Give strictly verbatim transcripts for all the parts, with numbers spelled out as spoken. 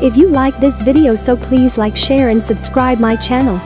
If you like this video, so please like, share and subscribe my channel.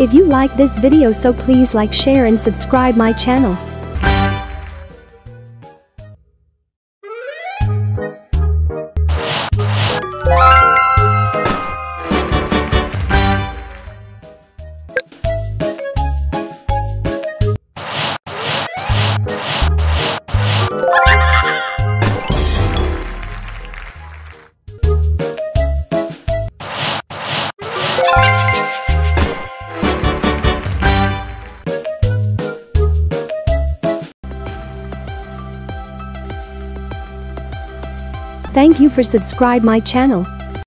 If you like this video, so please like, share and subscribe my channel. Thank you for subscribe my channel.